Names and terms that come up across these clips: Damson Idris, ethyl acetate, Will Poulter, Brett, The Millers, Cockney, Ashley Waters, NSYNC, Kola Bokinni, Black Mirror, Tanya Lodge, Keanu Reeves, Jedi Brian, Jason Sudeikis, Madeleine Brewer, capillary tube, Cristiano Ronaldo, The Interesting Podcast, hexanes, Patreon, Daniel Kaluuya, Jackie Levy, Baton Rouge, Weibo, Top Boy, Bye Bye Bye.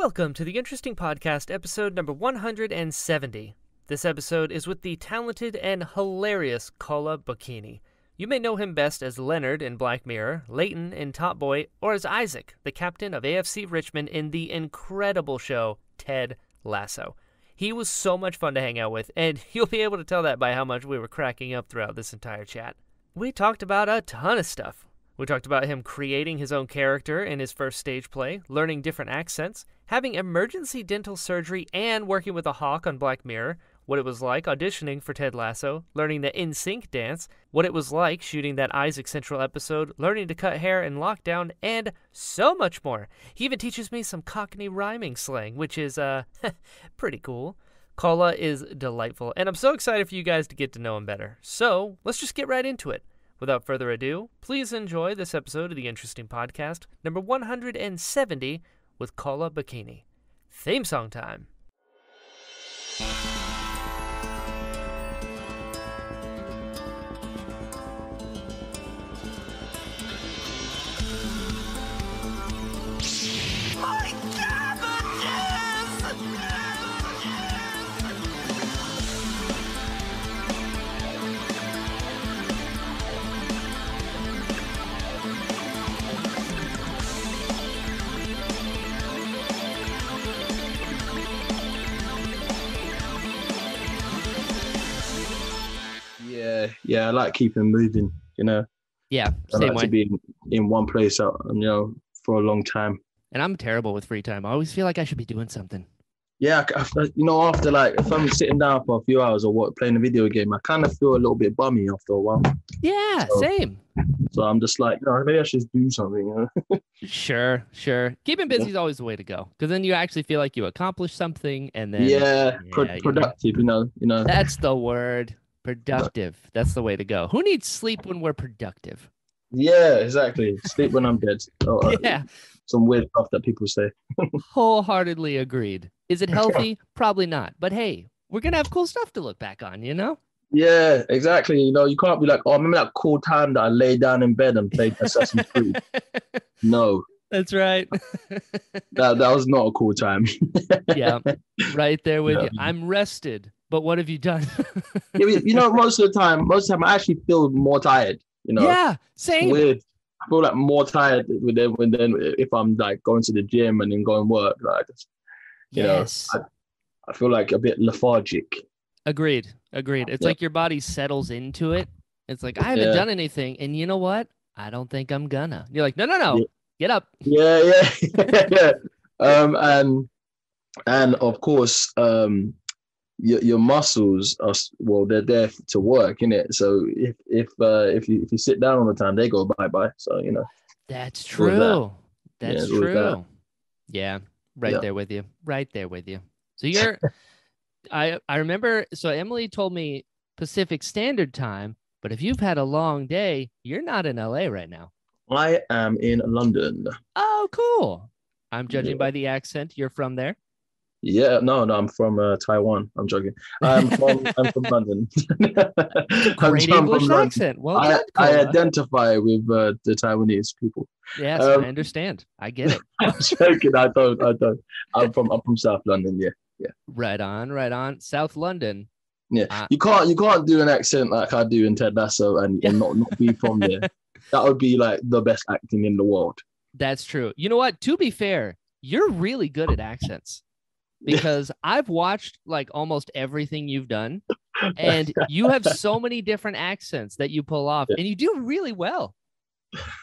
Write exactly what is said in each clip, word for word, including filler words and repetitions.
Welcome to The Interesting Podcast, episode number one hundred seventy. This episode is with the talented and hilarious Kola Bokinni. You may know him best as Leonard in Black Mirror, Leighton in Top Boy, or as Isaac, the captain of A F C Richmond in the incredible show Ted Lasso. He was so much fun to hang out with, and you'll be able to tell that by how much we were cracking up throughout this entire chat. We talked about a ton of stuff. We talked about him creating his own character in his first stage play, learning different accents, having emergency dental surgery, and working with a hawk on Black Mirror, what it was like auditioning for Ted Lasso, learning the N sync dance, what it was like shooting that Isaac Central episode, learning to cut hair in lockdown, and so much more. He even teaches me some Cockney rhyming slang, which is, uh, pretty cool. Kola is delightful, and I'm so excited for you guys to get to know him better. So, let's just get right into it. Without further ado, please enjoy this episode of The Interesting Podcast, number one hundred seventy, with Kola Bokinni. Theme song time. Yeah, I like keeping moving, you know. Yeah, same I like way. to be in, in one place, out, you know, for a long time. And I'm terrible with free time. I always feel like I should be doing something. Yeah, I, I, you know, after like, if I'm sitting down for a few hours or what, playing a video game, I kind of feel a little bit bummy after a while. Yeah, so, same. So I'm just like, no, maybe I should just do something. You know? Sure, sure. Keeping busy yeah. is always the way to go, because then you actually feel like you accomplished something, and then yeah, yeah pro- productive. You know, you know. That's the word. Productive. That's the way to go. Who needs sleep when we're productive? Yeah, exactly. Sleep when I'm dead. Oh, yeah. Uh, some weird stuff that people say. Wholeheartedly agreed. Is it healthy? Probably not. But hey, we're going to have cool stuff to look back on, you know? Yeah, exactly. You know, you can't be like, oh, remember that cool time that I lay down in bed and played Assassin's Creed? No. That's right. that, that was not a cool time. Yeah, right there with yeah. you. I'm rested. But what have you done? You know, most of the time, most of the time, I actually feel more tired. You know, yeah, same. Weird. I feel like more tired with them when then if I'm like going to the gym and then going to work. Like, you yes. know, I, I feel like a bit lethargic. Agreed, agreed. It's yeah. like your body settles into it. It's like I haven't yeah. done anything, and you know what? I don't think I'm gonna. You're like, no, no, no, yeah. get up. Yeah, yeah, yeah. Um, and and of course, um. Your, your muscles are well. They're there to work, innit? So if if uh, if you if you sit down all the time, they go bye bye. So you know. That's true. That. That's yeah, true. That. Yeah, right yeah. there with you. Right there with you. So you're. I I remember. So Emily told me Pacific Standard Time, but if you've had a long day, you're not in L A right now. I am in London. Oh, cool! I'm judging yeah. by the accent. You're from there. Yeah, no, no, I'm from uh, Taiwan. I'm joking. I'm from, I'm from London. Great I'm English from accent. Well, I, done, I identify with uh, the Taiwanese people. Yes, um, I understand. I get it. I'm joking. I don't. I don't. I'm from. I'm from South London. Yeah, yeah. Right on. Right on. South London. Yeah, uh, you can't. You can't do an accent like I do in Ted Lasso and, yeah. and not not be from there. That would be like the best acting in the world. That's true. You know what? To be fair, you're really good at accents. Because I've watched like almost everything you've done, and you have so many different accents that you pull off, yeah. and you do really well.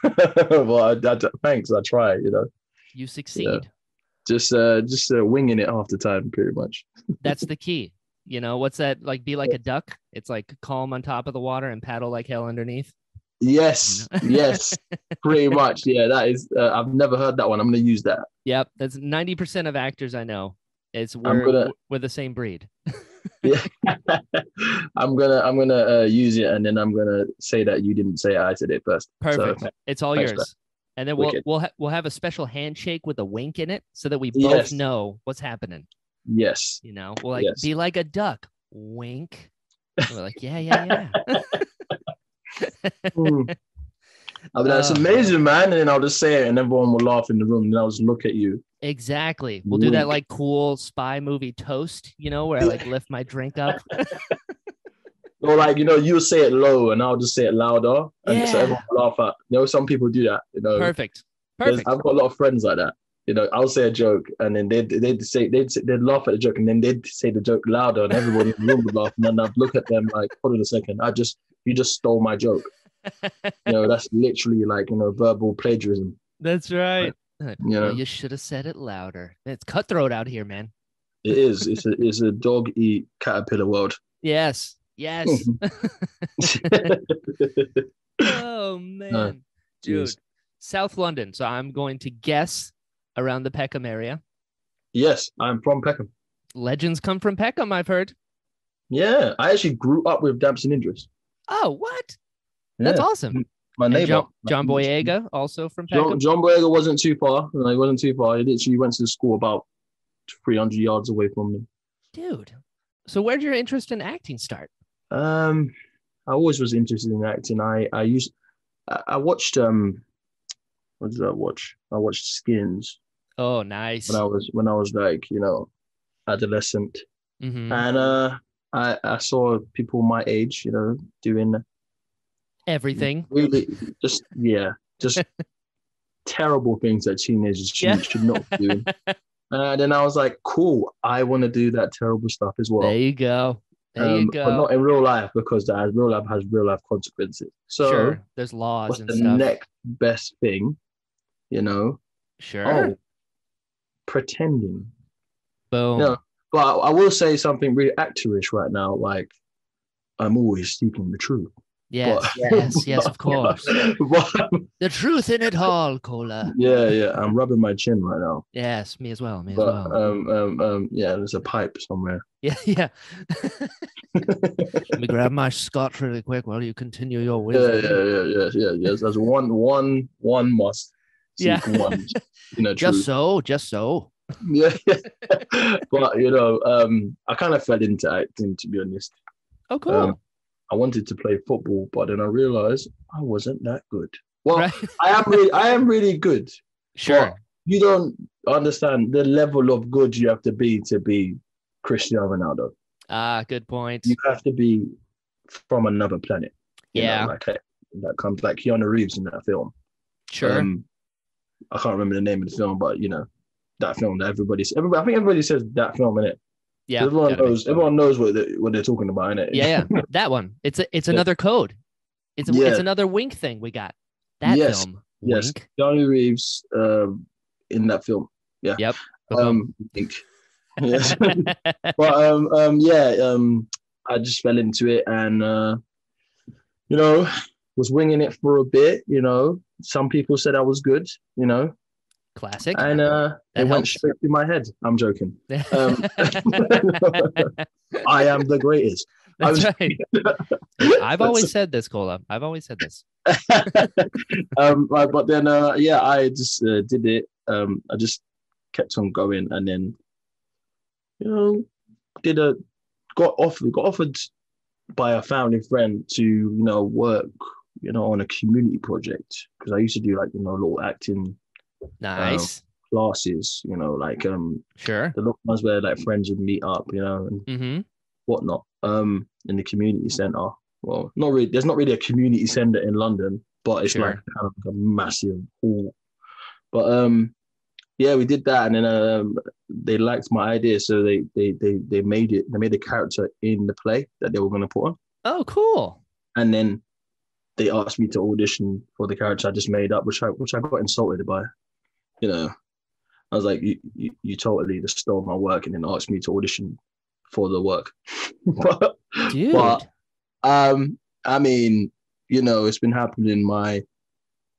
Well, I, I, thanks. I try, you know. You succeed. You know, just, uh, just uh, winging it half the time, pretty much. That's the key. You know, what's that like? Be like yeah. a duck. It's like calm on top of the water and paddle like hell underneath. Yes, yes, pretty much. Yeah, that is. Uh, I've never heard that one. I'm going to use that. Yep, that's ninety percent of actors I know. It's we're, gonna, we're the same breed. Yeah. I'm gonna I'm gonna uh, use it, and then I'm gonna say that you didn't say it, I said it first. Perfect. So, it's all yours. That. And then we'll Wicked. we'll ha- we'll have a special handshake with a wink in it, so that we both yes. know what's happening. Yes. You know, we'll like yes. be like a duck. Wink. And we're like, yeah, yeah, yeah. mm. I mean, that's oh. amazing, man. And then I'll just say it, and everyone will laugh in the room. And I'll just look at you. Exactly. We'll do that like cool spy movie toast, you know, where I like lift my drink up. Or like, you know, you say it low and I'll just say it louder. And yeah. so everyone will laugh at. You know, some people do that, you know. Perfect. Perfect. There's, I've got a lot of friends like that. You know, I'll say a joke and then they'd, they'd say, they'd, they'd laugh at the joke and then they'd say the joke louder and everyone in the room would laugh. And then I'd look at them like, hold on a second, I just, you just stole my joke. You know, that's literally like, you know, verbal plagiarism. That's right. But, you know, you should have said it louder. It's cutthroat out here, man. It is. It's a, it's a dog eat caterpillar world. Yes. Yes. Oh, man. No, dude, yes. South London. So I'm going to guess. Around the Peckham area? Yes, I'm from Peckham. Legends come from Peckham, I've heard. Yeah, I actually grew up with Damson Idris. Oh, what? Yeah. That's awesome. My neighbor. John, John Boyega, also from Peckham. John, John Boyega wasn't too far. No, he wasn't too far. He literally went to school about three hundred yards away from me. Dude. So where did your interest in acting start? Um, I always was interested in acting. I, I used, I, I watched, um, what did I watch? I watched Skins. Oh, nice. When I was when I was like, you know, adolescent. Mm-hmm. And uh, I, I saw people my age, you know, doing everything. Really just yeah, just terrible things that teenagers should, yeah. should not do. And then I was like, cool, I want to do that terrible stuff as well. There you go. There um, you go. But not in real life, because that real life has real life consequences. So sure. There's laws what's and the stuff. Next best thing, you know. Sure. Oh, pretending. Boom. No, but I, I will say something really actorish right now. Like, I'm always seeking the truth. Yes, but, yes, yes, of course. But, the truth in it all, Kola. Yeah, yeah. I'm rubbing my chin right now. Yes, me as well. Me but, as well. Um, um, um, yeah, there's a pipe somewhere. Yeah, yeah. Let me grab my scotch really quick while you continue your wisdom. Yeah, yeah, yeah, yeah, yeah. Yes, there's one, one, one must. Yeah. One, you know, just so, just so. Yeah, but you know, um, I kind of fell into acting, to be honest. Oh, cool. Um, I wanted to play football, but then I realized I wasn't that good. Well, right. I am really, I am really good. Sure. You don't understand the level of good you have to be to be Cristiano Ronaldo. Ah, good point. You have to be from another planet. Yeah. Know, like, that comes like Keanu Reeves in that film. Sure. Um, I can't remember the name of the film, but you know, that film that everybody's everybody I think everybody says that film, innit? Yeah. Everyone knows so. everyone knows what they what they're talking about, innit? Yeah, yeah. That one. It's a, it's another code. It's a, yeah. it's another wink thing we got. That yes. film. Yes. Wink. Johnny Reeves um in that film. Yeah. Yep. Um wink. Yes. But um um yeah, um I just fell into it and uh you know, was winging it for a bit, you know. Some people said I was good, you know. Classic. And uh, it helps. Went straight through my head. I'm joking. Um, I am the greatest. That's was... right. I've always said this, Kola. I've always said this. um, but then, uh, yeah, I just uh, did it. Um, I just kept on going, and then, you know, did a got offered got offered by a family friend to you know work. You know, on a community project because I used to do like you know little acting, nice uh, classes. You know, like um, sure the little ones where like friends would meet up, you know, and mm-hmm. whatnot. Um, in the community center. Well, not really. There's not really a community center in London, but it's sure. like kind of like a massive hall. But um, yeah, we did that, and then um, they liked my idea, so they they they they made it. They made a character in the play that they were going to put on. Oh, cool! And then. They asked me to audition for the character I just made up, which I which I got insulted by. You know, I was like, you you, you totally just stole my work and then asked me to audition for the work. but, Dude. but um, I mean, you know, it's been happening my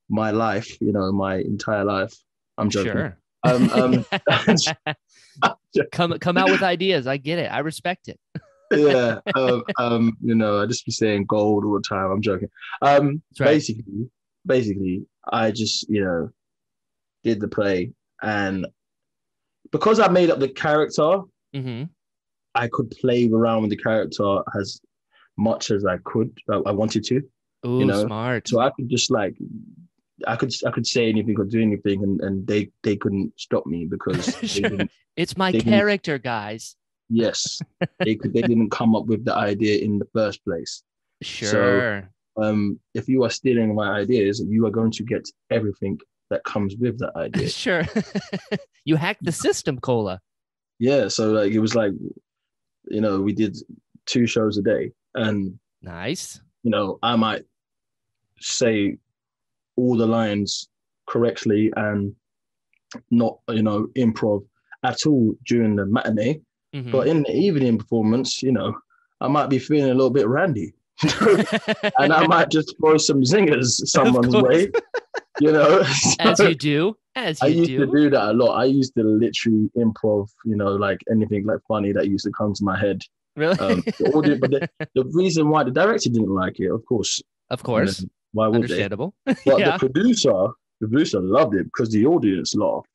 my life, you know, my entire life. I'm joking. Sure. Um, um, come come out with ideas. I get it. I respect it. yeah, um, um, you know, I just be saying gold all the time. I'm joking. Um, right. Basically, basically, I just you know did the play, and because I made up the character, mm-hmm. I could play around with the character as much as I could. I, I wanted to. Ooh, you know? Smart. So I could just like I could I could say anything or do anything, and, and they, they couldn't stop me because sure. they it's my they character, guys. Yes, they could. They didn't come up with the idea in the first place. Sure. So, um, if you are stealing my ideas, you are going to get everything that comes with that idea. Sure. You hacked the system, Kola. Yeah. So like it was like, you know, we did two shows a day, and nice. You know, I might say all the lines correctly and not, you know, improv at all during the matinee. Mm-hmm. But in the evening performance, you know, I might be feeling a little bit randy. And I might just throw some zingers someone's way, you know. So as you do. As you I used do. to do that a lot. I used to literally improv, you know, like anything like funny that used to come to my head. Really? Um, the, audience, but the, the reason why the director didn't like it, of course. Of course. You know, why would Understandable. They? But yeah. the producer, the producer loved it because the audience laughed.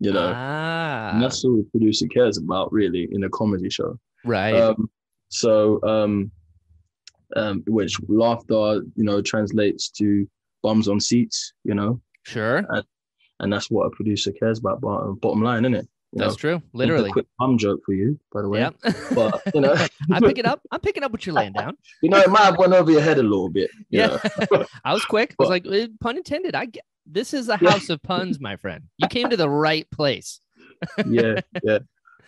You know, ah. and that's all the producer cares about, really, in a comedy show. Right. Um, so, um, um, which laughter, you know, translates to bums on seats, you know. Sure. And, and that's what a producer cares about, bottom line, isn't it? You that's know? True, literally. A quick bum joke for you, by the way. Yeah. But, you know. I'm picking up. I'm picking up what you're laying down. You know, it might have went over your head a little bit. Yeah. I was quick. But, I was like, pun intended. I get This is a house of puns, my friend. You came to the right place. yeah, yeah.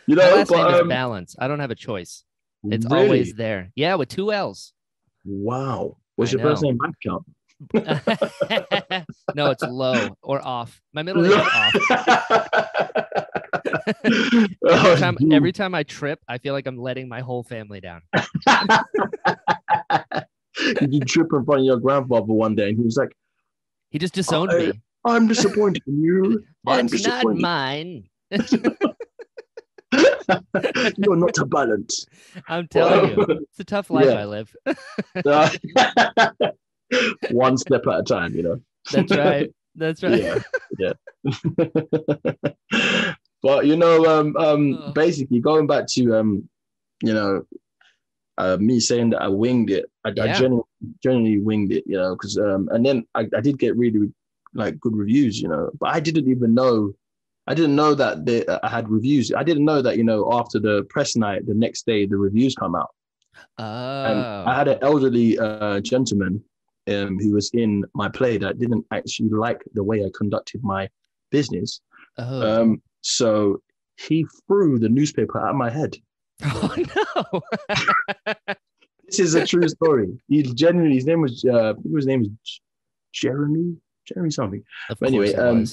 You know, my last but, name is um, Balance. I don't have a choice. It's really? Always there. Yeah, with two L's. Wow. What's I your know. First name? No, it's Low or Off. My middle name is Off. every, time, every time I trip, I feel like I'm letting my whole family down. Did you trip in front of your grandfather one day, and he was like, he just disowned I, me. I'm disappointed in you. I'm That's not mine. You're not a balance. I'm telling well, you. It's a tough life yeah. I live. uh, one step at a time, you know. That's right. That's right. Yeah. yeah. But, you know, um, um, oh. basically going back to, um, you know, Uh, me saying that I winged it, I, yeah. I generally, generally winged it, you know, because um, and then I, I did get really like good reviews, you know, but I didn't even know, I didn't know that they, I had reviews. I didn't know that, you know, after the press night, the next day the reviews come out. Oh. And I had an elderly uh, gentleman um, who was in my play that didn't actually like the way I conducted my business. Oh. Um, so he threw the newspaper at my head. Oh no! This is a true story. He generally his name was uh, I think his name was Jeremy, Jeremy something. Of but anyway, um,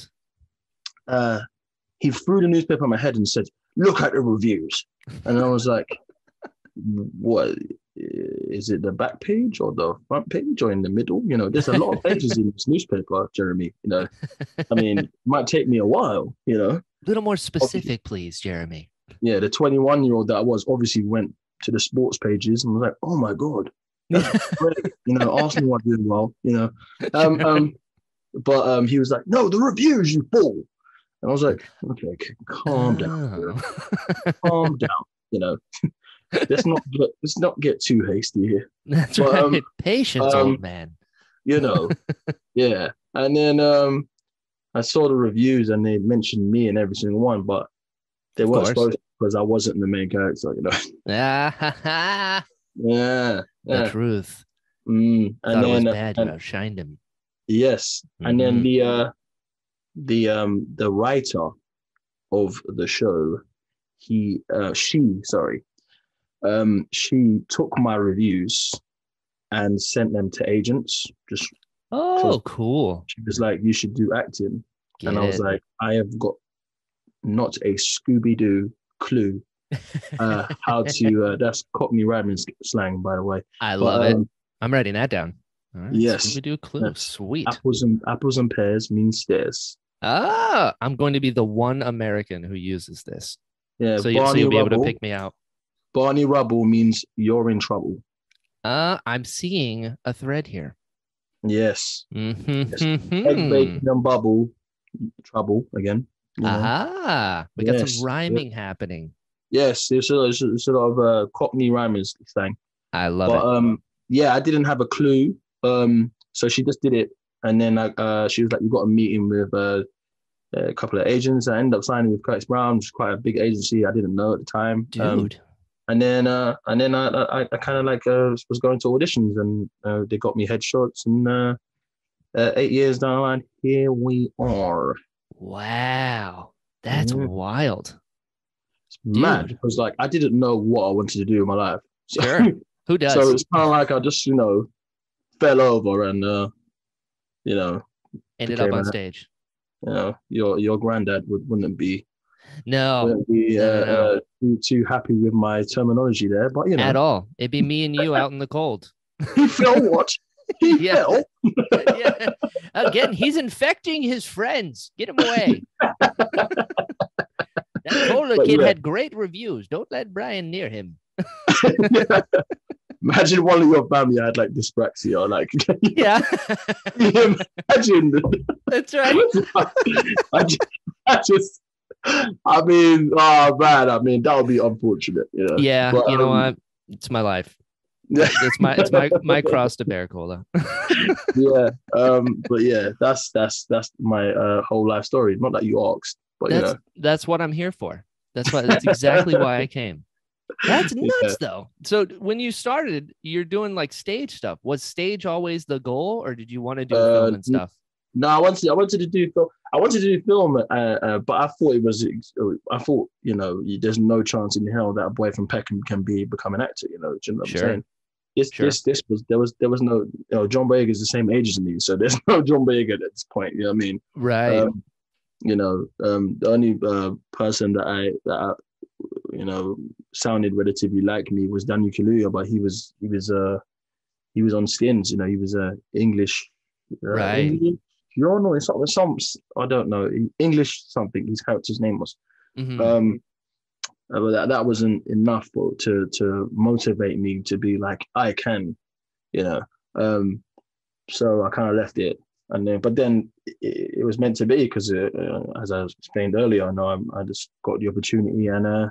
uh, he threw the newspaper on my head and said, "Look at the reviews," and I was like, "What is it? The back page or the front page or in the middle? You know, there's a lot of pages in this newspaper, Jeremy. You know, I mean, it might take me a while. You know, a little more specific, Obviously. Please, Jeremy." Yeah, the twenty-one-year-old that I was obviously went to the sports pages and was like, "Oh my god, that's great. You know, Arsenal are doing well, you know." Um, um, but um, he was like, "No, the reviews, you fool!" And I was like, "Okay, okay calm down, calm down. You know, let's not get, let's not get too hasty here. That's but, right. um, patience, um, old man. You know, yeah." And then um, I saw the reviews, and they mentioned me in every single one, but. They weren't supposed to because I wasn't the main character, you know. yeah, yeah. The truth. Mm. And then it was bad, and, you outshined him. Yes, mm-hmm. And then the uh, the um the writer of the show, he uh, she sorry, um she took my reviews and sent them to agents. Just oh, cool. She was like, "You should do acting," Get and I was it. like, "I have got." Not a Scooby-Doo clue uh, how to, uh, that's Cockney rhyming slang, by the way. I love but, um, it. I'm writing that down. All right, yes. Scooby-Doo clue. Yes. Sweet. Apples and, apples and pears mean stairs. Ah, I'm going to be the one American who uses this. Yeah. So, you, so you'll be Rubble, able to pick me out. Barney Rubble means you're in trouble. Uh, I'm seeing a thread here. Yes. Mm-hmm, yes. Mm-hmm. Egg, bacon, and bubble, trouble again. You know? Aha, we yes. got some rhyming yeah. happening. Yes, it's a, it's a sort of a Cockney rhyming thing. I love but, it. Um, yeah, I didn't have a clue. Um, so she just did it And then like uh, she was like, you've got a meeting with uh, a couple of agents. I ended up signing with Curtis Brown, which is quite a big agency. I didn't know at the time. Dude. Um, and then uh, and then I I, I kind of like uh, was going to auditions, and uh, they got me headshots. And uh, uh, eight years down the line, here we are. Wow, that's mm-hmm. wild. It's mad, because like I didn't know what I wanted to do in my life. So, sure, who does? So it's kind of like I just, you know, fell over and uh, you know, ended up on a, stage. You know, your your granddad would, wouldn't be no, wouldn't be, no, uh, no. Uh, too, too happy with my terminology there, but you know, at all. It'd be me and you out in the cold. He fell what? He yeah. fell. yeah. Again, he's infecting his friends. Get him away. That Cola but, kid yeah. had great reviews. Don't let Brian near him. yeah. Imagine one of your family had like dyspraxia, like yeah. Imagine. That's right. I just, I just, I mean, oh man, I mean that would be unfortunate. You know? Yeah, but, you know um, what? It's my life. It's my it's my my cross to bear, Cola. yeah, um, but yeah, that's that's that's my uh, whole life story. Not that you asked. But, that's, you know. that's what I'm here for. That's why. That's exactly why I came. That's nuts, yeah. though. So when you started, you're doing like stage stuff. Was stage always the goal, or did you want to do uh, film and stuff? No, I wanted. I wanted to do film. I wanted to do film, uh, uh, but I thought it was. I thought you know, there's no chance in hell that a boy from Peckham can be become an actor. You know, do you know what sure. I'm saying? This, sure. this, this was there was there was no. You know, John Boyega is the same age as me, so there's no John Boyega at this point. You know what I mean? Right. Um, You know, um, the only uh, person that I, that I, you know, sounded relatively like me was Daniel Kaluuya, but he was he was uh, he was on Skins. You know, he was a uh, English, uh, right? English, you're not some, some I don't know English something. His character's name was, mm-hmm. um, but that, that wasn't enough to to motivate me to be like I can, you know. Um, so I kind of left it. And then, but then it, it was meant to be because, uh, as I explained earlier, I know I'm, I just got the opportunity, and uh,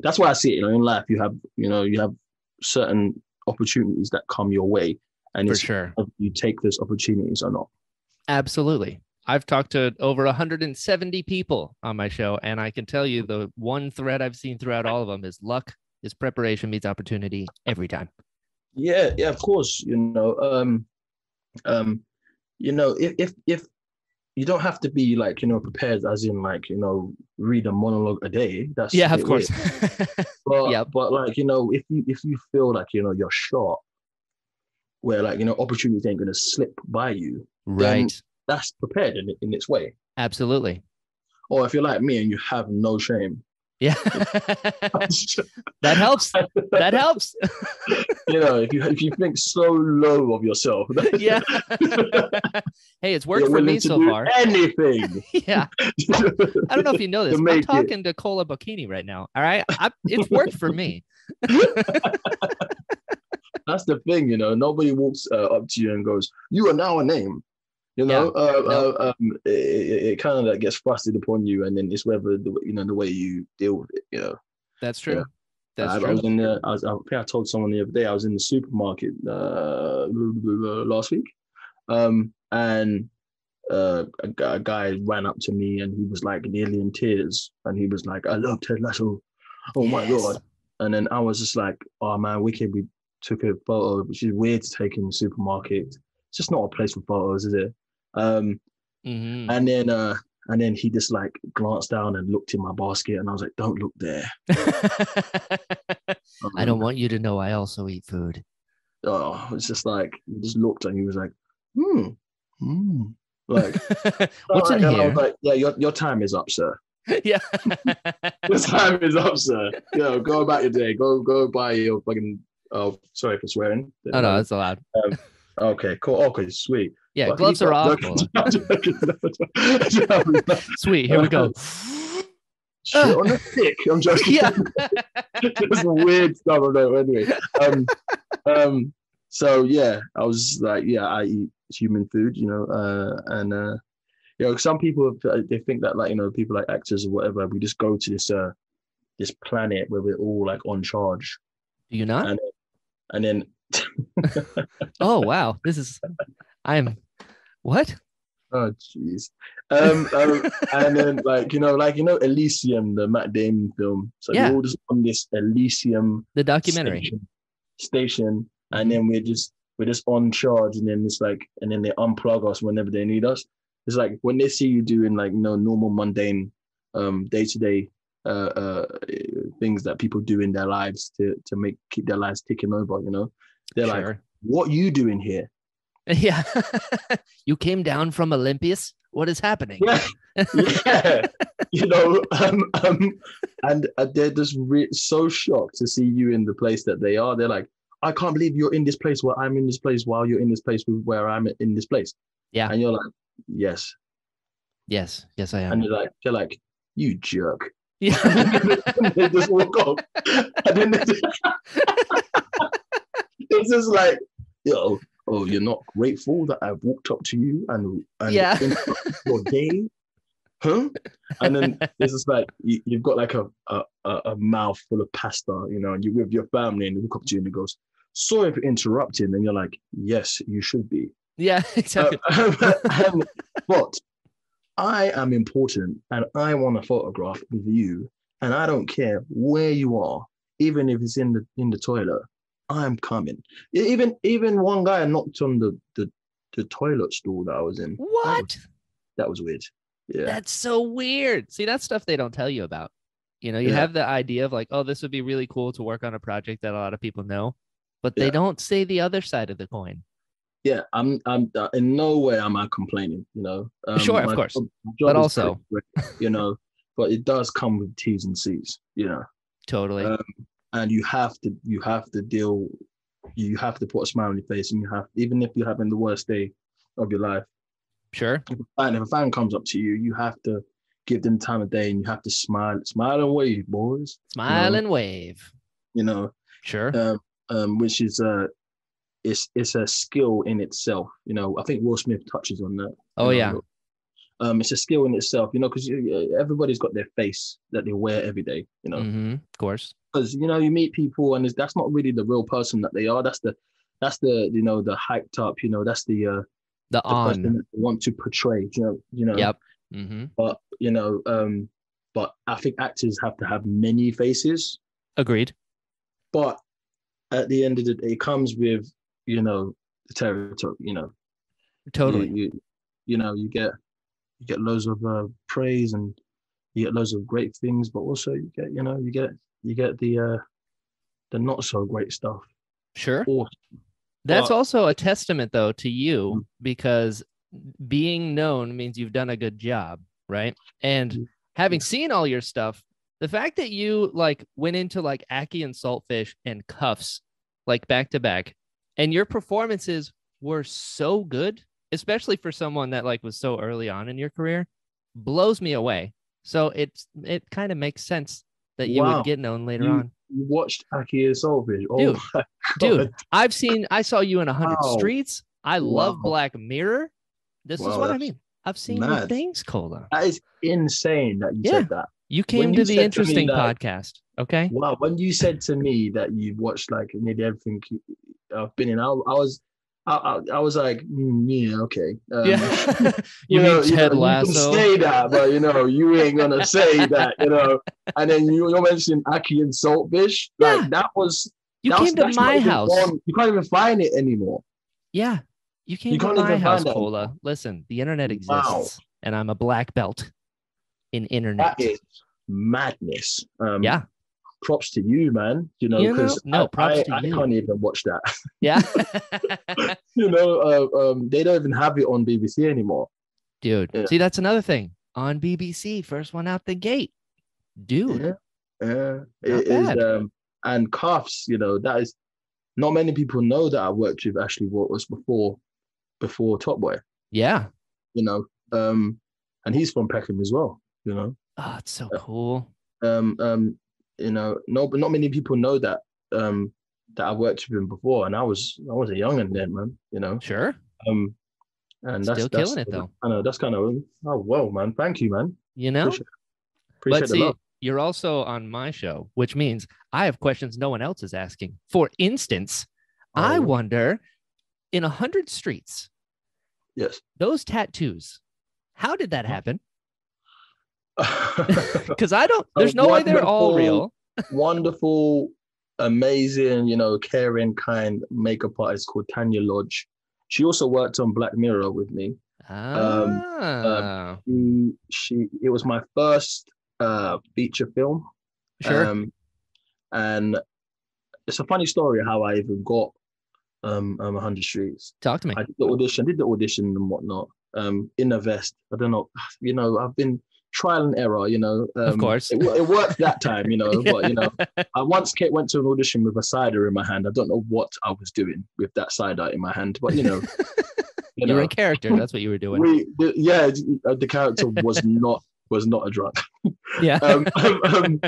that's why I see it. You know, in life, you have, you know, you have certain opportunities that come your way, and for it's sure, if you take those opportunities or not. Absolutely, I've talked to over one hundred seventy people on my show, and I can tell you the one thread I've seen throughout all of them is luck, is preparation meets opportunity every time. Yeah, yeah, of course, you know, um, um. You know, if, if if you don't have to be like, you know, prepared as in like, you know, read a monologue a day. That's yeah, of course. but, yeah. but like, you know, if you if you feel like, you know, you're short, where like, you know, opportunities ain't going to slip by you. Right. That's prepared in, in its way. Absolutely. Or if you're like me and you have no shame. Yeah. that helps. That helps. you know, if you if you think so low of yourself. yeah. hey, it's worked for me so far. Anything. yeah. I don't know if you know this. I'm talking it. to Kola Bokinni right now. All right. I, it's worked for me. That's the thing, you know. Nobody walks uh, up to you and goes, "You are now a name." You know, yeah, uh, no. uh, um, it, it kind of like gets thrusted upon you, and then it's whether the, you know the way you deal with it. You know, that's true. Yeah. That's I, true. I was in the, I, was, I think I told someone the other day I was in the supermarket uh, last week, um, and uh, a, a guy ran up to me and he was like nearly in tears, and he was like, "I love Ted Lasso, oh yes. my god!" And then I was just like, "Oh man, wicked." We took a photo, which is weird to take in the supermarket. It's just not a place for photos, is it? Um, mm-hmm. and then, uh, and then he just like glanced down and looked in my basket, and I was like, "Don't look there." um, I don't want you to know I also eat food. Oh, it's just like he just looked, and he was like, "Hmm, hmm." Like, what's in here? I was like, yeah, your your time is up, sir. yeah, your time is up, sir. You know, go about your day. Go go buy your fucking. Oh, sorry for swearing. Oh no, that's allowed. Um, okay, cool. Okay, sweet. Yeah, but gloves are off. Sweet, here we go. Shit on the stick. I'm joking. Yeah. It's weird stuff. I know. Anyway, um, um, so yeah, I was like, yeah, I eat human food, you know, uh, and uh, you know, some people they think that like you know, people like actors or whatever, we just go to this uh, this planet where we're all like on charge. Do you not? And, and then. oh wow! This is. I'm. What? Oh, jeez. Um, um, and then, like, you know, like, you know, Elysium, the Matt Damon film. So yeah. We're all just on this Elysium. The documentary. Station, station. And then we're just, we're just on charge. And then it's like, and then they unplug us whenever they need us. It's like when they see you doing, like, you know, normal, mundane, um, day-to-day uh, uh, things that people do in their lives to to make keep their lives ticking over, you know? They're sure. like, what you doing here? Yeah. You came down from Olympus? What is happening? Yeah. yeah. You know, um, um, and uh, they're just re- so shocked to see you in the place that they are. They're like, I can't believe you're in this place where I'm in this place while you're in this place where I'm in this place. Yeah. And you're like, yes. Yes. Yes, I am. And they're like, they're like, you jerk. Yeah. And they just walk off. And then they just... It's just like, yo, oh, you're not grateful that I walked up to you and, and yeah. your day? Huh? And then it's just like, you, you've got like a, a, a mouth full of pasta, you know, and you're with your family and they look up to you and it goes, sorry for interrupting. And you're like, yes, you should be. Yeah, exactly. Uh, um, but I am important and I want to photograph with you and I don't care where you are, even if it's in the in the toilet. I'm coming. Even even one guy knocked on the, the, the toilet stool that I was in. What? That was, that was weird. Yeah. That's so weird. See, that's stuff they don't tell you about. You know, you yeah. have the idea of like, oh, this would be really cool to work on a project that a lot of people know, but yeah. they don't say the other side of the coin. Yeah, I'm. I'm uh, in no way am I complaining. You know, um, sure, of course, job, job but also, great, you know, but it does come with T's and C's. You know, totally. Um, And you have to, you have to deal, you have to put a smile on your face, and you have, even if you're having the worst day of your life. Sure. And if a fan comes up to you, you have to give them time of day, and you have to smile, smile and wave, boys. Smile you know, and wave. You know. Sure. Um, um, which is a, it's it's a skill in itself. You know, I think Will Smith touches on that. Oh yeah. Know. Um, it's a skill in itself, you know, because everybody's got their face that they wear every day, you know. Mm-hmm, of course. Because, you know, you meet people and it's, that's not really the real person that they are. That's the, that's the, you know, the hyped up, you know, that's the, uh, the, the on. person that they want to portray, you know, you know, yep. Mm-hmm. But, you know, um, but I think actors have to have many faces. Agreed. But at the end of the day, it comes with, you know, the territory, you know. Totally. You, you, you know, you get, you get loads of uh, praise and you get loads of great things, but also you get, you know, you get, you get the uh, the not so great stuff. Sure. Awesome. That's but, also a testament, though, to you, because being known means you've done a good job, right? And having seen all your stuff, the fact that you like went into like Ackee and Saltfish and Cuffs, like back to back, and your performances were so good, especially for someone that like was so early on in your career, blows me away. So it's, it kind of makes sense that you wow. would get known later you, on. You watched Ackee and Saltfish. Oh dude, dude, I've seen, I saw you in one hundred wow. Streets. I wow. love Black Mirror. This wow, is what I mean. I've seen your things, Kola. That is insane that you yeah. said that. You came when to you the interesting to that, podcast. Okay. Wow. When you said to me that you've watched like nearly everything I've been in, I, I was, I, I, I was like, mm, yeah, okay. Um, yeah. you, you know, mean Ted you know, Lasso. You can say that, but you know, you ain't gonna say that, you know. And then you, you mentioned Ackee and Saltfish. Like yeah. that was you that came was, to my house. On, you can't even find it anymore. Yeah, you came you to my house, Kola. Listen, the internet exists, wow. and I'm a black belt in internet. That is madness. Um, yeah. Props to you, man. You know, because you know, no, I, I, I can't even watch that. Yeah. You know, uh, um, they don't even have it on B B C anymore. Dude, yeah. see, that's another thing. On B B C, first one out the gate. Dude. Yeah. yeah. It bad. is. Um, and Cuffs, you know, that is, not many people know that I worked with Ashley Waters before, before Top Boy. Yeah. You know, um, and he's from Peckham as well, you know. Oh, it's so uh, cool. Um, um, You know, no, but not many people know that um, that I worked with him before, and I was I was a young'un then, man. You know, sure. Um, and that's still that's, killing that's, it though. I know that's kind of oh well, man. Thank you, man. You know, appreciate, appreciate but see, love. You're also on my show, which means I have questions no one else is asking. For instance, oh. I wonder in one hundred Streets, Yes. Those tattoos. How did that happen? Because I don't, there's no way they're all real. Wonderful, amazing, you know, caring, kind makeup artist called Tanya Lodge. She also worked on Black Mirror with me. Ah. Um, um, she, she, it was my first uh, feature film. Sure. Um, and it's a funny story how I even got um, um one hundred Streets. Talk to me. I did the audition, did the audition and whatnot. Um, in a vest. I don't know. You know, I've been trial and error. You know, um, of course, it, it worked that time. You know, yeah. But you know, I once went to an audition with a cider in my hand. I don't know what I was doing with that cider in my hand, but you know, you were in character. That's what you were doing. We, the, yeah, the character was not was not a drunk. Yeah. um, um, um,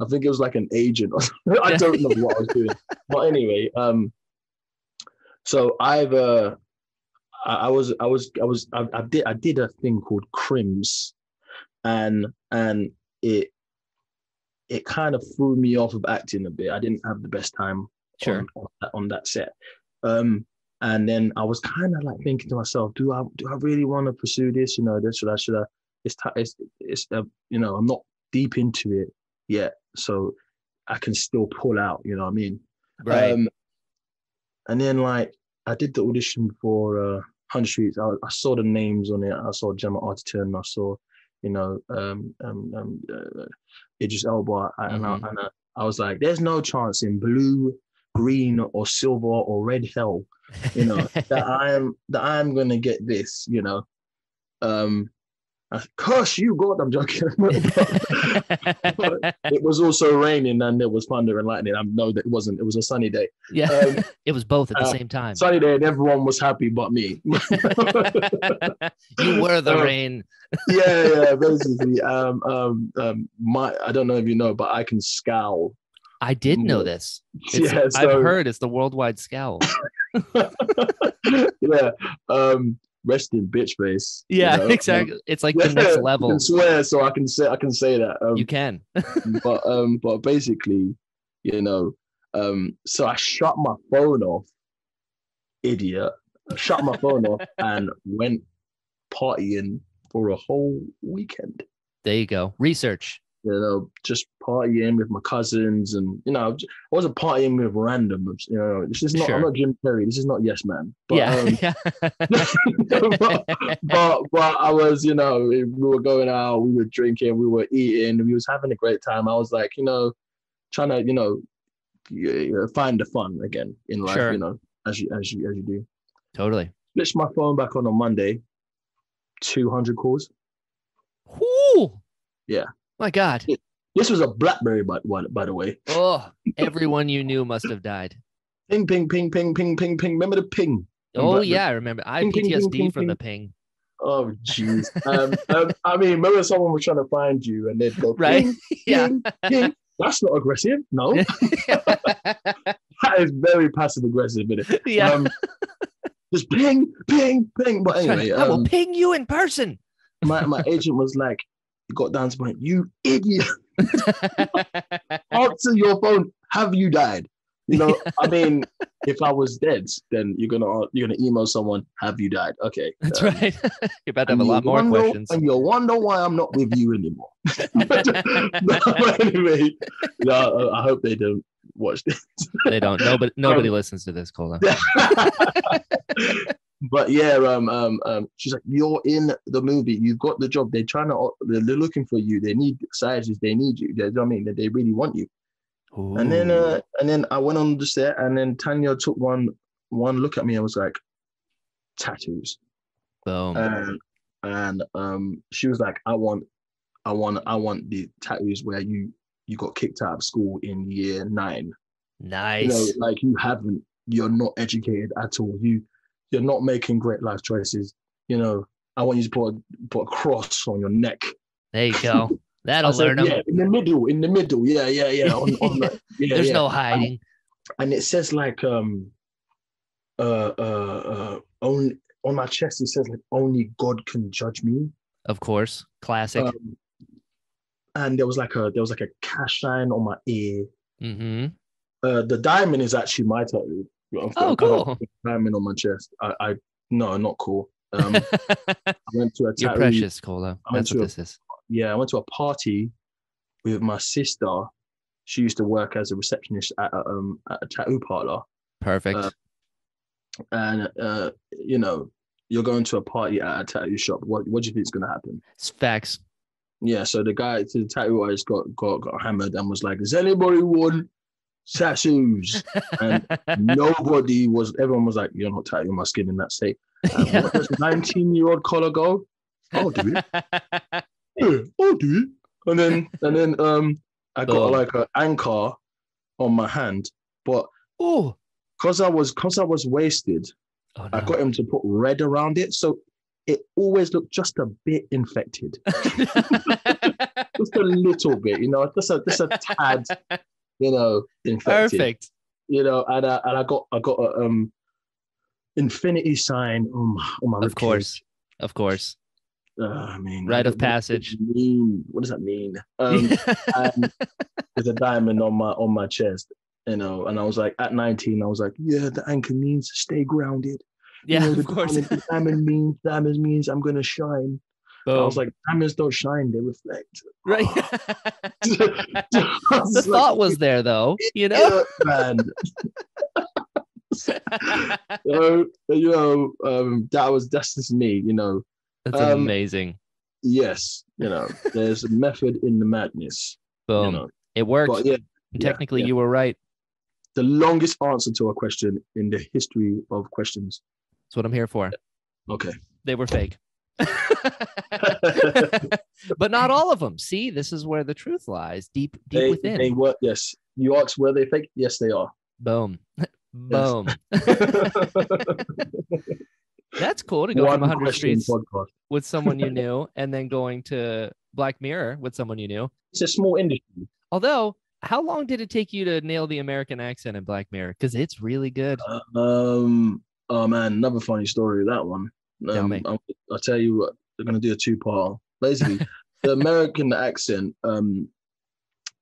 I think it was like an agent. Or I don't know what I was doing. But anyway, um, so I've uh, I, I was I was I was I, I did I did a thing called Crims, and and it it kind of threw me off of acting a bit. I didn't have the best time sure. on, on, that, on that set, um, and then I was kind of like thinking to myself, do I do I really want to pursue this? You know, this should I should I? It's it's it's uh, you know, I'm not deep into it yet. So I can still pull out, you know what I mean? Right. Um, and then like I did the audition for uh, one hundred Streets. I, I saw the names on it. I saw Gemma Arterton. I saw, you know, um, um, um, uh, Idris Elba. And, mm-hmm. I, and I, I was like, there's no chance in blue, green, or silver, or red hell, you know, that I'm that I'm gonna get this, you know. Um, I, curse you, God, I'm joking. But it was also raining and there was thunder and lightning. I know that it wasn't. It was a sunny day. Yeah, um, it was both at the uh, same time. Sunny day and everyone was happy but me. You were the um, rain. Yeah, yeah, basically. Um, um, um, my, I don't know if you know, but I can scowl. I did know this. It's, yeah, so, I've heard it's the worldwide scowl. Yeah. Um, rest in bitch face. Yeah, you know? Exactly. It's like yeah, the next level. I can swear, so I can say I can say that. Um, you can. But um, but basically, you know, um, so I shut my phone off, idiot. I shut my phone off and went partying for a whole weekend. There you go. Research. You know, just partying with my cousins, and you know, I wasn't partying with randoms. You know, this is not. Sure. I'm not Jim Perry. This is not Yes Man. But, yeah. Um, yeah. but, but but I was, you know, we were going out, we were drinking, we were eating, we was having a great time. I was like, you know, trying to, you know, find the fun again in life. Sure. You know, as you as you as you do. Totally. Switched my phone back on on Monday. two hundred calls. Ooh. Yeah. My God, this was a BlackBerry, by, by the way. Oh, everyone you knew must have died. Ping, ping, ping, ping, ping, ping, ping. Remember the ping? Oh yeah, I remember. I have P T S D from the ping. Oh jeez. Um, um, I mean, remember someone was trying to find you and they'd go, right? Ping, yeah. Ping, ping. That's not aggressive. No, that is very passive aggressive, isn't it? Yeah. Um, just ping, ping, ping. But anyway, I will um, ping you in person. My my agent was like. Got down to my, you idiot. Answer your phone. Have you died? You know, I mean, if I was dead, then you're gonna you're gonna email someone. Have you died? Okay, that's um, right. You're about to have a lot more wonder, questions, and you'll wonder why I'm not with you anymore. But, but anyway, no, I hope they don't watch this. They don't. Nobody nobody um, listens to this, Kola. But yeah, um, um, um, she's like, you're in the movie. You've got the job. They're trying to, they're looking for you. They need sizes. They need you. They, I mean, they really want you. Ooh. And then, uh, and then I went on the set, and then Tanya took one, one look at me and was like, tattoos. Boom. And, and um, she was like, I want, I want, I want the tattoos where you, you got kicked out of school in year nine. Nice. You know, like you haven't, you're not educated at all. You. You're not making great life choices. You know, I want you to put a, put a cross on your neck. There you go. That'll learn them. Yeah, in the middle, in the middle. Yeah, yeah, yeah. On, on the, yeah There's yeah. no hiding. And, and it says like, um, uh, uh, uh, only on my chest. It says like, only God can judge me. Of course, classic. Um, and there was like a there was like a cash sign on my ear. Mm-hmm. Uh, the diamond is actually my tattoo. I've got, oh, cool. I've got a diamond on my chest. I, I no, not cool. Um, I went to a tattoo. You're precious, Kola. That's what a, this is. Yeah, I went to a party with my sister. She used to work as a receptionist at a, um, at a tattoo parlor. Perfect. Uh, and, uh, you know, you're going to a party at a tattoo shop. What, what do you think is going to happen? It's facts. Yeah, so the guy, the tattoo artist got, got, got hammered and was like, does anybody want tattoos? And nobody was, everyone was like, you're not tattooing my skin in that state. Um, yeah. What does nineteen-year-old Kola go? I'll do it. Yeah, I'll do it. And then, and then um, I got oh. like an anchor on my hand. But oh, because I was because I was wasted, oh, no. I got him to put red around it. So it always looked just a bit infected. Just a little bit, you know, just a, just a tad, you know, infected. Perfect. You know, and I, and I got I got a um, infinity sign on my, on my Of course, cage. Of course. Uh, I mean, rite of passage. What does that mean? What does that mean? Um, and with a diamond on my on my chest, you know. And I was like, at nineteen, I was like, yeah, the anchor means stay grounded. Yeah, you know, of course. Diamond, diamond means diamond means I'm gonna shine. Boom. I was like, diamonds don't shine; they reflect. Right. The thought was there, though. You know, man. So, you know, um, that was that's just me. You know. That's um, amazing. Yes, you know, there's a method in the madness. Boom, you know. It worked. Yeah, technically, yeah, yeah. You were right. The longest answer to a question in the history of questions. That's what I'm here for. Okay. They were fake. But not all of them. See, this is where the truth lies, deep, deep they, within. They were, yes. You asked, were they fake? Yes, they are. Boom. Boom. That's cool to go One from one hundred streets podcast. With someone you knew and then going to Black Mirror with someone you knew. It's a small industry. Although, how long did it take you to nail the American accent in Black Mirror? Because it's really good. Uh, um, oh, man, another funny story, that one. Um, I'll, I'll tell you what, they're going to do a two-part. Basically, the American accent, um,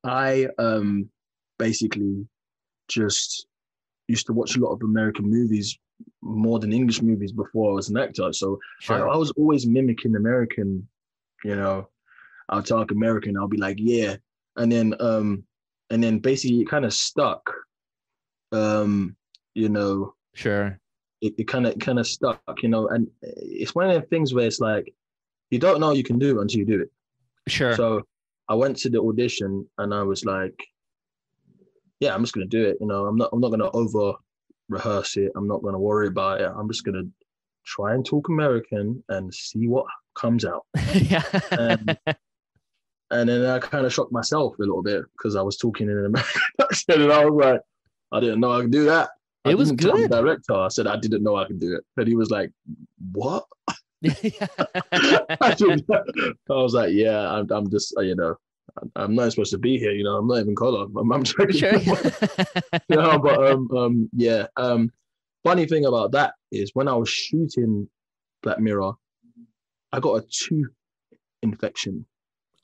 I um, basically just used to watch a lot of American movies more than English movies before I was an actor. So sure. I, I was always mimicking American, you know, I'll talk American, I'll be like, yeah. And then um, and then basically it kind of stuck, um, you know. Sure. It, it kind of kind of stuck, you know. And it's one of the things where it's like, you don't know you can do it until you do it. Sure. So I went to the audition and I was like, yeah, I'm just going to do it. You know, I'm not, I'm not going to over... rehearse it. I'm not going to worry about it. I'm just going to try and talk American and see what comes out. Yeah. And, and then I kind of shocked myself a little bit because I was talking in an American accent and I was like, I didn't know I could do that. It I was good. The director, I said, I didn't know I could do it. But he was like, what? I was like, yeah, I'm, I'm just, you know, I'm not supposed to be here, you know. I'm not even Kola. I'm, I'm joking. Sure. You know, but um, um, yeah. Um, funny thing about that is when I was shooting Black Mirror, I got a tooth infection.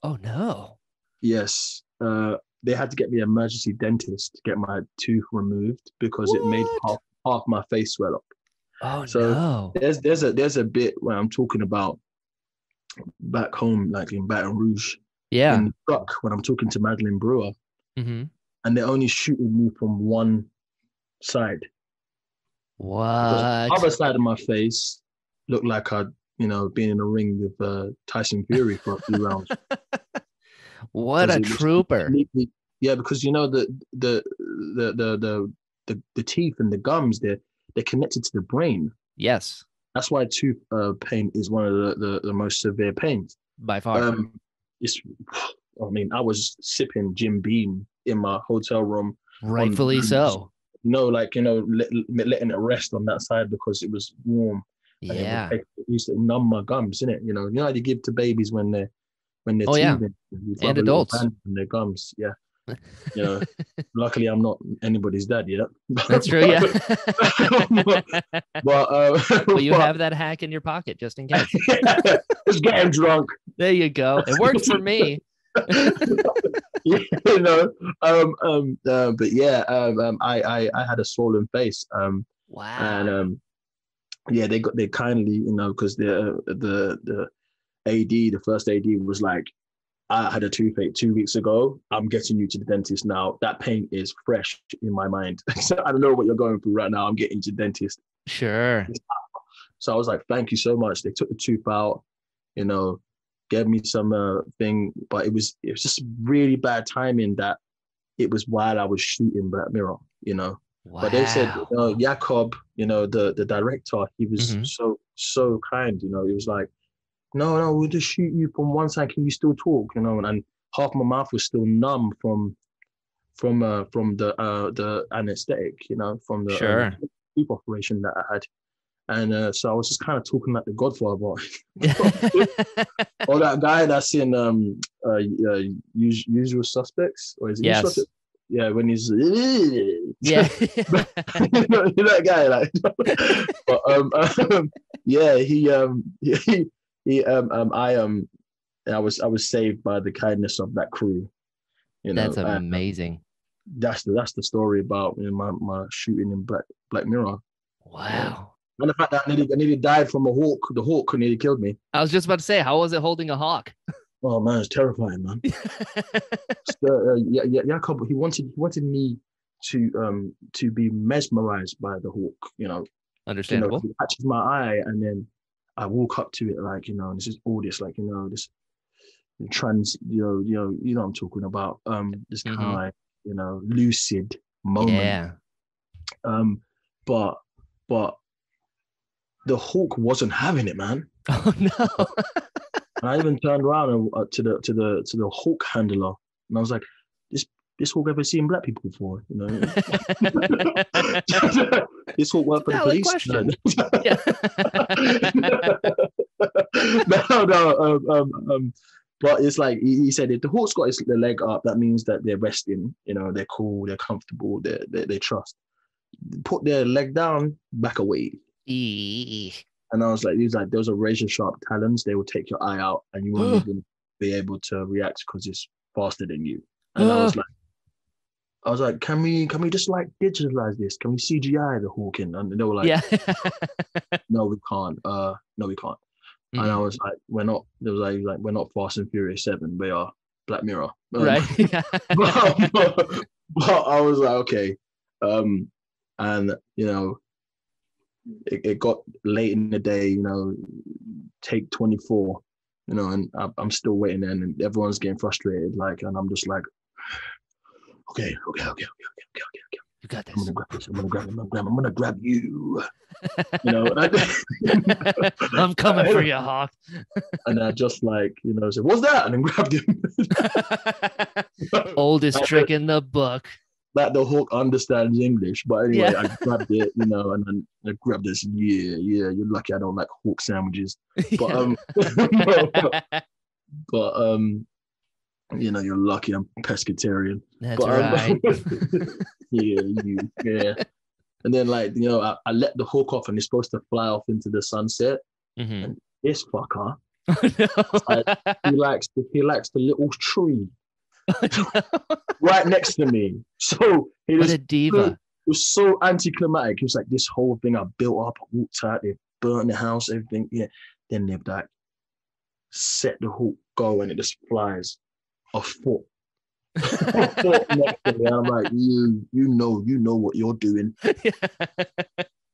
Oh no! Yes, uh, they had to get me an emergency dentist to get my tooth removed because what? It made half, half my face swell up. Oh so no! There's there's a there's a bit where I'm talking about back home, like in Baton Rouge. Yeah, in the truck when I'm talking to Madeleine Brewer, mm-hmm. and they're only shooting me from one side. What? The other side of my face looked like I'd, you know, been in a ring with uh, Tyson Fury for a few rounds. What a trooper! Was, yeah, because you know the the the the the the, the teeth and the gums they're they're connected to the brain. Yes, that's why tooth uh, pain is one of the, the the most severe pains by far. Um, It's, I mean, I was sipping Jim Beam in my hotel room. Rightfully on, so. You know, like, you know, let, letting it rest on that side because it was warm. And yeah. It, it used to numb my gums, innit? You know, you know how you give to babies when they're, when they're oh, teething. Yeah. And adults. And their gums, yeah. You know, luckily I'm not anybody's dad yet. That's true, yeah. But uh, well, you but, have that hack in your pocket just in case. Just get him drunk. There you go. It worked for me. You know, um, um, uh, but yeah, um, um, I, I, I had a swollen face. Um, wow. And um, yeah, they got they kindly, you know, because the the the A D, the first A D was like, I had a toothache two weeks ago. I'm getting you to the dentist now. That pain is fresh in my mind. So I don't know what you're going through right now. I'm getting to the dentist. Sure. So I was like, thank you so much. They took the tooth out, you know, gave me some uh, thing, but it was it was just really bad timing that it was while I was shooting Black Mirror, you know. Wow. But they said, you know, Jacob, you know, the, the director, he was mm-hmm. so, so kind, you know. He was like, no, no, we'll just shoot you from one side. Can you still talk? You know, and, and half my mouth was still numb from, from, uh, from the, uh, the anesthetic, you know, from the sure. um, sleep operation that I had. And uh, so I was just kind of talking like the Godfather, or that guy that's in um, uh, uh, Usual Suspects, or is it? Yes. Suspects? Yeah, when he's yeah, you know, you know that guy, like. But, um, um, yeah, he um he. He, um, um, I um, I was I was saved by the kindness of that crew. You know, that's amazing. And that's the that's the story about, you know, my, my shooting in Black Black Mirror. Wow. And the fact that I nearly, I nearly died from a hawk. The hawk nearly killed me. I was just about to say, how was it holding a hawk? Oh man, it's terrifying, man. So, uh, yeah, yeah, Jacob, he wanted he wanted me to um to be mesmerized by the hawk. You know, understandable. You know, catches my eye, and then I walk up to it like, you know, and this is all this, like, you know, this trans, you know, you know, you know what I'm talking about. Um, this kind mm-hmm. of like, you know, lucid moment. Yeah. Um, but but the hawk wasn't having it, man. Oh no. And I even turned around uh, to the to the to the hawk handler, and I was like, this this hawk ever seen black people before? You know. This hawk worked for the police. No, no, no um, um, um, but it's like he, he said, if the hawk's got his the leg up, that means that they're resting. You know, they're cool, they're comfortable, they they they trust. Put their leg down, back away. E- and I was like, he was like, those are razor sharp talons. They will take your eye out, and you won't even be able to react because it's faster than you. And I was like. I was like, can we can we just like digitalize this? Can we C G I the hawk in? And they were like, yeah. No, we can't. Uh, no, we can't. Mm-hmm. And I was like, we're not. They was like, like, we're not Fast and Furious Seven. We are Black Mirror. Um, right. Yeah. but, but, but I was like, okay. Um, and you know, it, it got late in the day. You know, take twenty-four. You know, and I, I'm still waiting, and, and everyone's getting frustrated. Like, and I'm just like. Okay, okay, okay, okay, okay, okay, okay, okay. You got this. I'm gonna grab this. I'm gonna grab him. I'm gonna, I'm gonna grab you. You know, I, I'm coming I, for you, Hawk. And I just like, you know, said, "What's that?" And then grabbed him. Oldest trick in the book. That the Hawk understands English, but anyway, yeah. I grabbed it, you know, and then I grabbed this. Yeah, yeah. You're lucky I don't like Hawk sandwiches. But um, but, but um. You know, you're lucky I'm pescatarian. That's but, right. Um, yeah, you, yeah. And then, like, you know, I, I let the hawk off, and it's supposed to fly off into the sunset. Mm-hmm. And this fucker, like, he likes to, he likes the little tree right next to me. So he was a diva. It was so anticlimactic. It was like this whole thing I built up, I walked out, they burnt the house, everything. Yeah. Then they've like set the hawk go, and it just flies. A foot. A foot next to me. I'm like, you, you know, you know what you're doing. Yeah.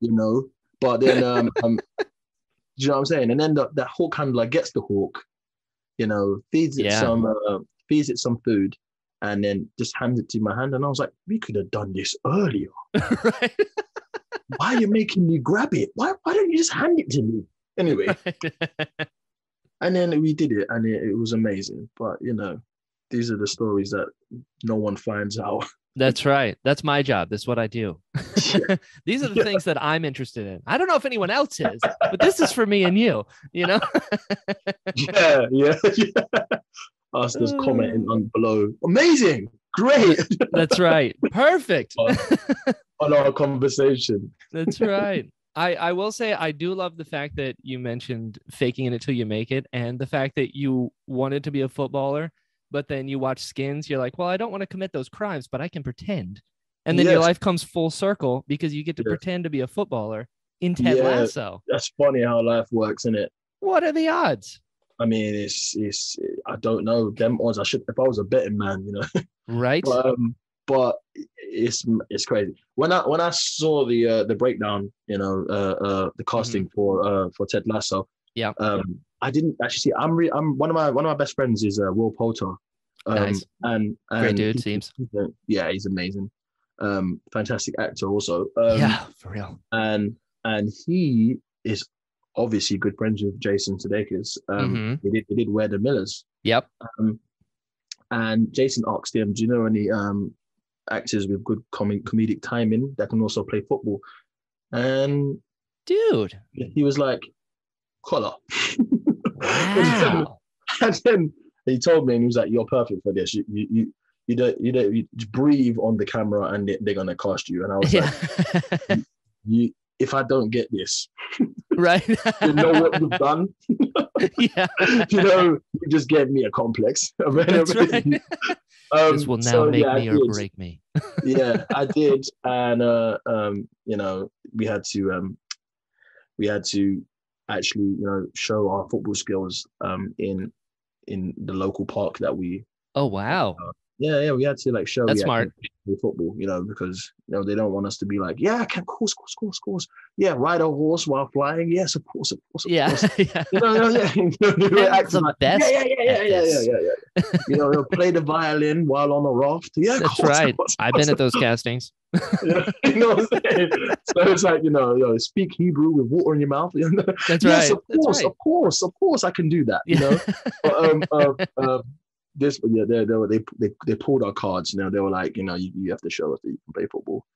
You know? But then um, um do you know what I'm saying? And then the, that hawk handler gets the hawk, you know, feeds it yeah. some uh, feeds it some food, and then just hands it to my hand. And I was like, we could have done this earlier. Right. Why are you making me grab it? Why why don't you just hand it to me? Anyway. Right. And then we did it, and it, it was amazing. But you know. These are the stories that no one finds out. That's right. That's my job. That's what I do. Yeah. These are the yeah. things that I'm interested in. I don't know if anyone else is, but this is for me and you, you know? yeah, yeah, yeah. Us just uh, commenting on below. Amazing. Great. That's right. Perfect. on, on our conversation. That's right. I, I will say I do love the fact that you mentioned faking it until you make it, and the fact that you wanted to be a footballer. But then you watch Skins, you're like, well, I don't want to commit those crimes, but I can pretend. And then yes. your life comes full circle because you get to yes. pretend to be a footballer, in Ted yeah, Lasso. That's funny how life works, isn't it? What are the odds? I mean, it's it's I don't know them odds. I should if I was a betting man, you know. Right. But, um, but it's it's crazy. When I when I saw the uh, the breakdown, you know, uh, uh, the casting mm-hmm. for uh, for Ted Lasso. Yeah. Um, I didn't actually see. I'm re- I'm one of my one of my best friends is uh, Will Poulter. Um, nice. And, and great dude, he, seems. He's a, yeah, he's amazing. Um, fantastic actor also. Um, yeah, for real. And and he is obviously good friends with Jason Sudeikis. Um, mm-hmm. They did they did Where the Millers. Yep. Um, and Jason asked him, "Do you know any um actors with good com- comedic timing that can also play football?" And dude, he was like, "Kola." Wow. And then he told me, and he was like, "You're perfect for this. You, you, you, you don't, you don't you breathe on the camera, and they, they're gonna cast you." And I was yeah. like, you, "You, if I don't get this, right? You know what you've done? Yeah. You know, you just gave me a complex." That's right. um, this will now so, make yeah, me or break me. Yeah, I did, and uh, um, you know, we had to, um, we had to. actually, you know, show our football skills um, in in the local park that we. Oh wow! Uh, yeah, yeah, we had to like show. That's yeah, smart. Football, you know, because you know they don't want us to be like, yeah, I can score, score, score, score. Yeah, ride a horse while flying. Yes, of course, of course. Of yeah. course. yeah. You know, yeah, you know, they were acting like, yeah, yeah, yeah, yeah, yeah, yeah, yeah, yeah. You know, they'll play the violin while on a raft. Yeah, that's course, right. Course, I've course. been at those castings. Yeah, you know what I'm saying? So it's like, you know, you know, speak Hebrew with water in your mouth. You know? That's yes, right. Of course, right. of course, of course, I can do that. You know, but, um, uh, uh, this, yeah, they they, were, they they they pulled our cards. You know, they were like, you know, you, you have to show us that you can play football,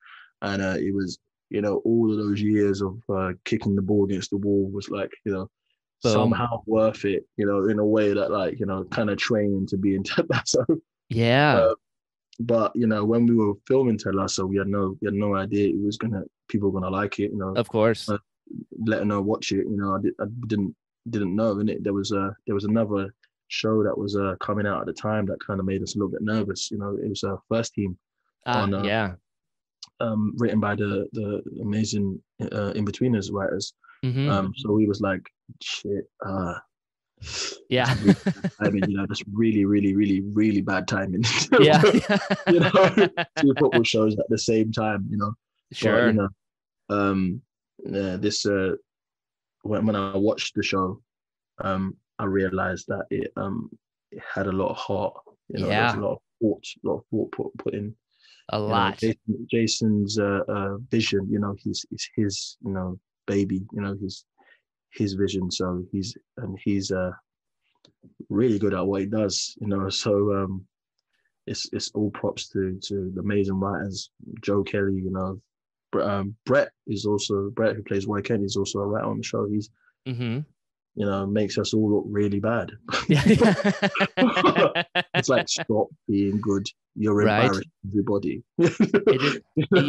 and uh, it was, you know, all of those years of uh, kicking the ball against the wall was like, you know, Boom. somehow worth it. You know, in a way that like, you know, kind of training to be in Ted Lasso. Yeah. Uh, But you know, when we were filming Ted Lasso, we had no, we had no idea it was gonna people were gonna like it. You know, of course, uh, letting her watch it. You know, I, did, I didn't didn't know. And it there was a there was another show that was uh, coming out at the time that kind of made us a little bit nervous. You know, it was a First Team. Ah, on, uh, yeah. Um, written by the the amazing uh, Inbetweeners writers. Mm-hmm. Um, so we was like, shit. Uh, Yeah, I mean, you know, that's really, really, really, really bad timing. Yeah, you know, two football shows at the same time. You know, sure. But, you know, um, yeah, this uh, when when I watched the show, um, I realized that it um it had a lot of heart. You know, yeah, there was a lot of thought, a lot of thought put, put in. A lot. You know, Jason, Jason's uh, uh vision. You know, he's it's his you know baby. You know, his. his vision, so he's and he's uh really good at what he does, you know. So um it's it's all props to to the amazing writers, Joe Kelly, you know. Um, Brett is also Brett who plays Roy Kent, he's also a writer on the show. He's mm-hmm. you know, makes us all look really bad. It's like, stop being good. You're right. Embarrassing everybody. It is,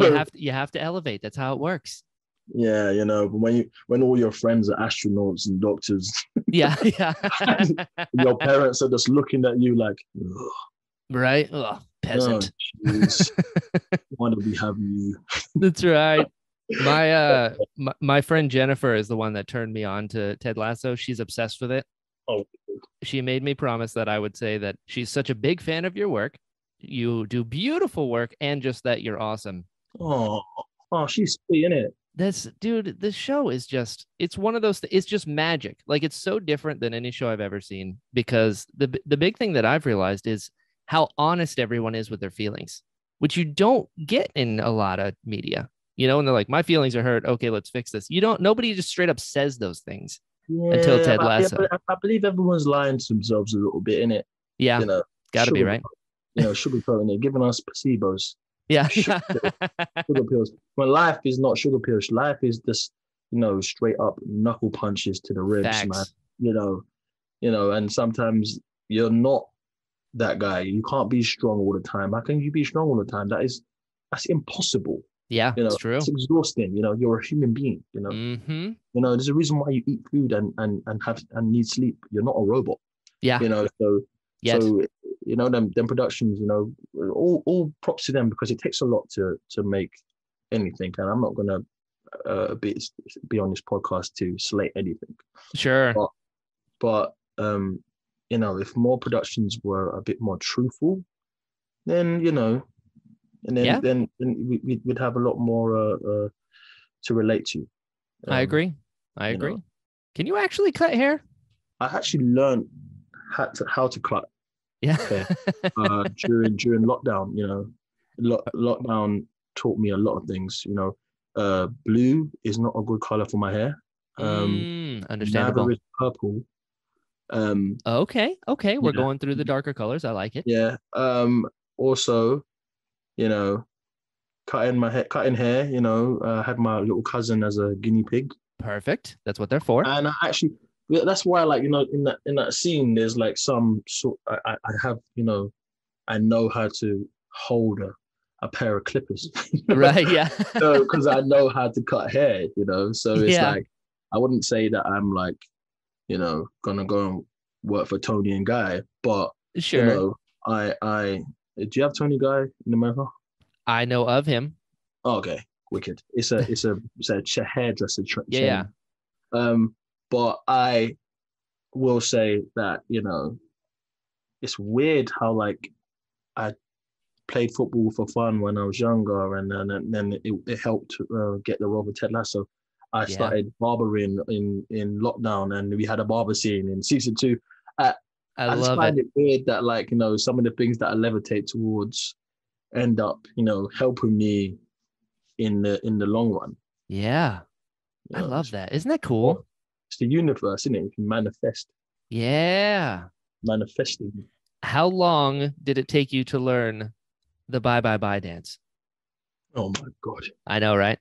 you have to, you have to elevate. That's how it works. Yeah, you know, when you when all your friends are astronauts and doctors, yeah, yeah, your parents are just looking at you like, ugh. Right, ugh, peasant. Oh, why do we have you? That's right. My uh, my, my friend Jennifer is the one that turned me on to Ted Lasso. She's obsessed with it. Oh, she made me promise that I would say that she's such a big fan of your work. You do beautiful work, and just that you're awesome. Oh, oh, she's seeing it. That's dude, this show is just it's one of those th- it's just magic. Like, it's so different than any show I've ever seen, because the the big thing that I've realized is how honest everyone is with their feelings, which you don't get in a lot of media, you know. And they're like, my feelings are hurt. OK, let's fix this. You don't nobody just straight up says those things yeah, until Ted Lasso. I, I believe everyone's lying to themselves a little bit, innit? Yeah, you know, gotta be right. You know, should be probably giving us placebos. Yeah, sugar, sugar pills. When life is not sugar pills, life is just, you know, straight up knuckle punches to the ribs, Facts. man. You know, you know, and sometimes you're not that guy. You can't be strong all the time. How can you be strong all the time? That is, that's impossible. Yeah, you know, it's true. It's exhausting. You know, you're a human being. You know, mm-hmm. you know, there's a reason why you eat food and and and have and need sleep. You're not a robot. Yeah, you know, so Yet. so. You know, them them productions, you know, all all props to them, because it takes a lot to to make anything. And I'm not gonna uh, be, be on this podcast to slate anything. Sure. But, but um, you know, if more productions were a bit more truthful, then, you know, and then yeah. then, then we, we'd have a lot more uh, uh, to relate to. Um, I agree. I agree. You know? Can you actually cut hair? I actually learned how to, how to cut. Yeah. Hair, uh, during during lockdown, you know, Lo- lockdown taught me a lot of things. You know, uh, blue is not a good color for my hair. Um, mm, understandable. Neither is purple. Um, okay. Okay. We're yeah. going through the darker colors. I like it. Yeah. Um, also, you know, cutting my hair, cutting hair, you know, I uh, had my little cousin as a guinea pig. Perfect. That's what they're for. And I actually, that's why, like, you know, in that, in that scene, there's like some sort, I, I have, you know, I know how to hold a, a pair of clippers. Right. Yeah. So, because I know how to cut hair, you know, so it's yeah. like, I wouldn't say that I'm like, you know, gonna go and work for Tony and Guy, but sure. you know, I, I, do you have Tony Guy in America? I know of him. Oh, okay, wicked. It's a, it's a, it's a hairdresser. Tra- yeah, yeah. Um, but I will say that, you know, it's weird how like I played football for fun when I was younger, and then and then it, it helped uh, get the role with Ted Lasso. I started yeah. barbering in, in lockdown, and we had a barber scene in season two. I, I, I just find it. it weird that, like, you know, some of the things that I levitate towards end up, you know, helping me in the in the long run. Yeah, you know, I love that. Isn't that cool? It's the universe, isn't it? You can manifest. Yeah. Manifesting. How long did it take you to learn the bye bye bye dance? Oh my God. I know, right?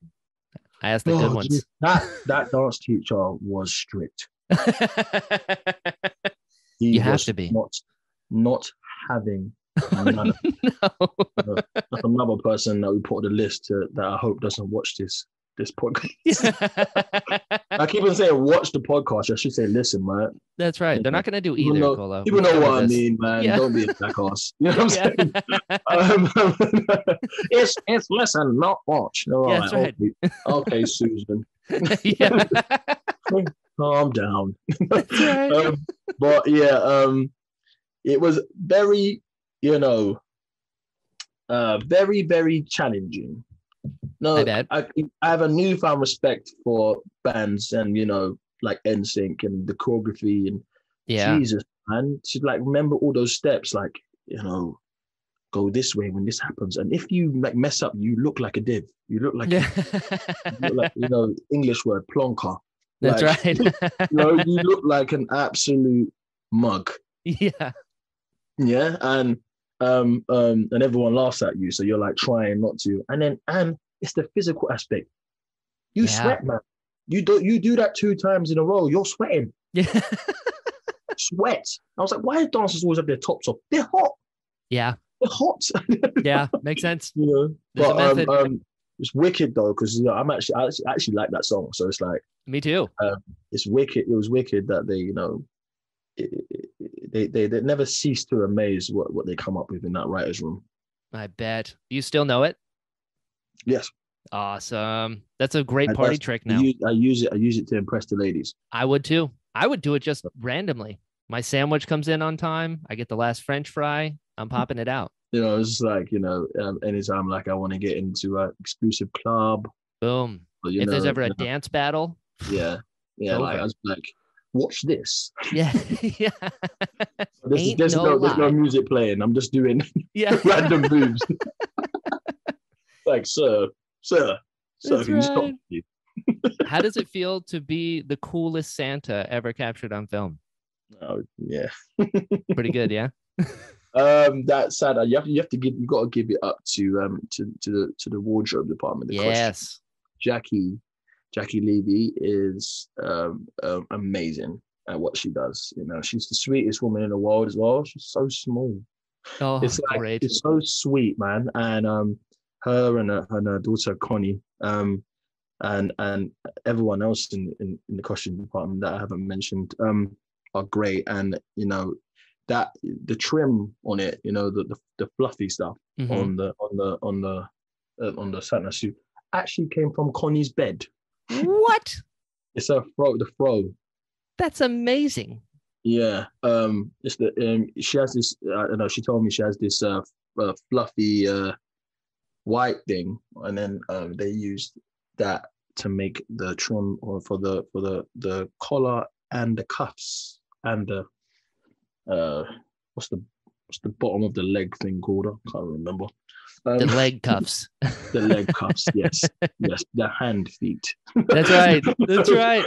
I asked the oh, good ones. Geez. That that dance teacher was strict. He you have to be not, not having none of no. uh, that's another person that we put on the list uh, that I hope doesn't watch this this podcast. I keep on saying watch the podcast. I should say listen, man. That's right. They're not gonna do either. People know, people know what I mean, man. Yeah. Don't be a black ass. You know what I'm yeah. saying? Um, it's it's listen, not watch. No, yeah, right. Right. Okay. okay, Susan. Yeah. Calm down. That's right. um, but yeah, um, it was very, you know, uh, very, very challenging. No, I, I, I have a newfound respect for bands and, you know, like N Sync and the choreography and yeah. Jesus, man. To like remember all those steps, like, you know, go this way when this happens. And if you like mess up, you look like a div. You look like, yeah. you, look like you know, English word, plonker. That's like, right. You know, you look like an absolute mug. Yeah. Yeah. And um um and everyone laughs at you, so you're like trying not to, and then and it's the physical aspect. You yeah. sweat, man. You do you do that two times in a row, you're sweating. Yeah. Sweat. I was like, why do dancers always have their tops off? They're hot. Yeah. They're hot. Yeah, makes sense. You know, but um, um it's wicked though, because you know I'm actually I actually, actually like that song, so it's like me too. Um, it's wicked. It was wicked that they you know. It, it, it, they, they they never cease to amaze what, what they come up with in that writer's room. I bet. You still know it? Yes. Awesome. That's a great I, party trick now. I use, I use it. I use it to impress the ladies. I would too. I would do it just randomly. My sandwich comes in on time. I get the last French fry. I'm popping it out. You know, it's like, you know, um, anytime like I want to get into an exclusive club. Boom. But, if know, there's ever a you know, dance battle. Yeah. Yeah. Like, I was like, watch this. Yeah, yeah. There's, there's, no no, there's no music playing. I'm just doing yeah. random moves. Like, sir, sir, sir, can you stop me? How does it feel to be the coolest Santa ever captured on film? Oh yeah, pretty good, yeah. um, that's sad. You have to, you have to give, you got to give it up to um to to the to the wardrobe department. The yes, costume. Jackie. Jackie Levy is um, um, amazing at what she does. You know, she's the sweetest woman in the world as well. She's so small. Oh, it's like, great. It's so sweet, man. And um, her and her, and her daughter Connie, um, and and everyone else in, in, in the costume department that I haven't mentioned, um, are great. And you know that the trim on it, you know, the the, the fluffy stuff mm-hmm. on the on the on the uh, on the Santa suit actually came from Connie's bed. What? It's a throw, the throw. That's amazing. Yeah. Um. It's the um. She has this. I don't know. She told me she has this uh, uh fluffy uh white thing, and then um they used that to make the trim or for the for the the collar and the cuffs and the uh what's the what's the bottom of the leg thing called? I can't remember. Um, the leg cuffs. The leg cuffs, yes. Yes, the hand feet. That's right. That's right.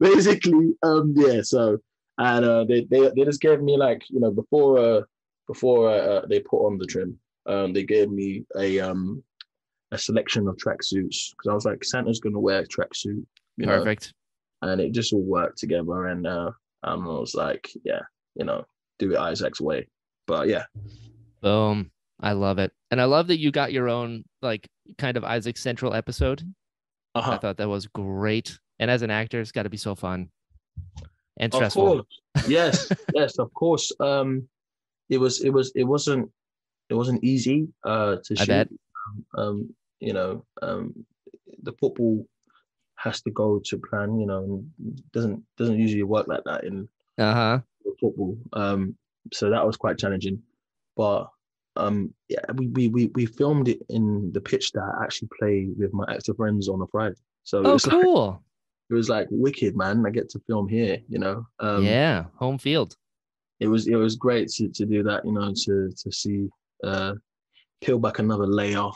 Basically, um, yeah, so, and uh, they, they they just gave me, like, you know, before uh, before uh, they put on the trim, um, they gave me a um a selection of tracksuits, because I was like, Santa's going to wear a tracksuit. Perfect. Know? And it just all worked together, and uh, um, I was like, yeah, you know, do it Isaac's way. But yeah, boom! I love it, and I love that you got your own, like, kind of Isaac Central episode. Uh-huh. I thought that was great, and as an actor, it's got to be so fun and stressful. Yes, yes, of course. Um, it was, it was, it wasn't, it wasn't easy uh, to I shoot. Bet. Um, you know, um, the football has to go to plan. You know, doesn't doesn't usually work like that in uh-huh. football. Um. So that was quite challenging, but um, yeah, we we we filmed it in the pitch that I actually play with my actor friends on a Friday. So oh, it was cool! Like, it was like wicked, man. I get to film here, you know. Um, yeah, home field. It was it was great to, to do that, you know, to to see uh, peel back another layer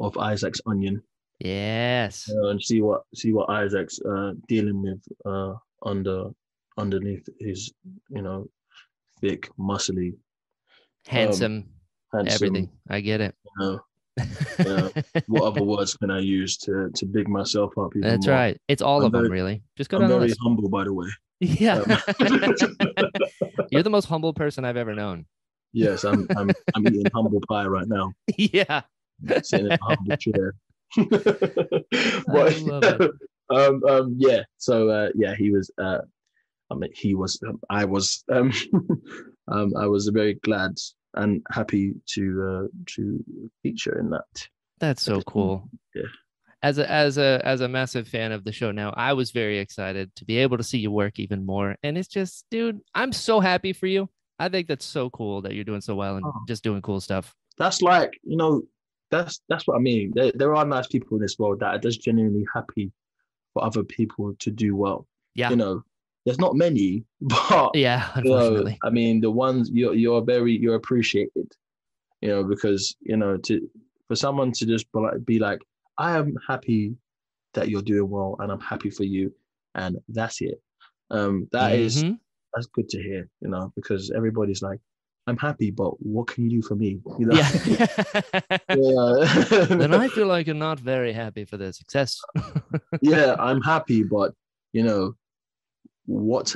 of Isaac's onion. Yes, you know, and see what see what Isaac's uh, dealing with uh, under underneath his, you know. Thick, muscly, handsome, um, handsome, everything. I get it. You know, you know, what other words can I use to to big myself up? Even That's more? Right. It's all I'm of very, them, really. Just go I'm down. Very humble, by the way. Yeah, um, you're the most humble person I've ever known. Yes, I'm. I'm. I'm eating humble pie right now. Yeah, I'm sitting in a humble chair. But, yeah, um, um, yeah. So, uh, yeah, he was. Uh, I mean, he was, um, I was, um, um, I was very glad and happy to uh, to feature in that. That's so cool. Yeah. As a as a as a massive fan of the show now, I was very excited to be able to see you work even more. And it's just, dude, I'm so happy for you. I think that's so cool that you're doing so well and oh. just doing cool stuff. That's like, you know, that's that's what I mean. There, there are nice people in this world that are just genuinely happy for other people to do well. Yeah, you know. There's not many, but yeah, unfortunately. You know, I mean, the ones you're you're very you're appreciated, you know, because you know to for someone to just be like, I am happy that you're doing well, and I'm happy for you, and that's it. Um, that mm-hmm. is that's good to hear, you know, because everybody's like, I'm happy, but what can you do for me? You know? Yeah. yeah. Then I feel like you're not very happy for their success. Yeah, I'm happy, but you know. What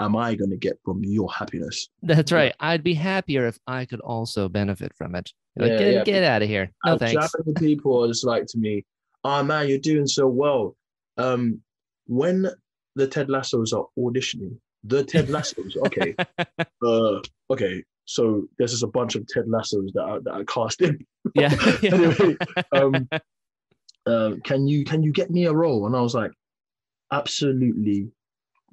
am I going to get from your happiness? That's right. I'd be happier if I could also benefit from it. Like, yeah, get yeah. get out of here. No uh, thanks. Japanese people are just like to me, oh man, you're doing so well. Um, when the Ted Lassos are auditioning, the Ted Lassos, okay. uh, okay, so there's just a bunch of Ted Lassos that are, that are casting. Yeah. Anyway, um, uh, can you can you get me a role? And I was like, absolutely.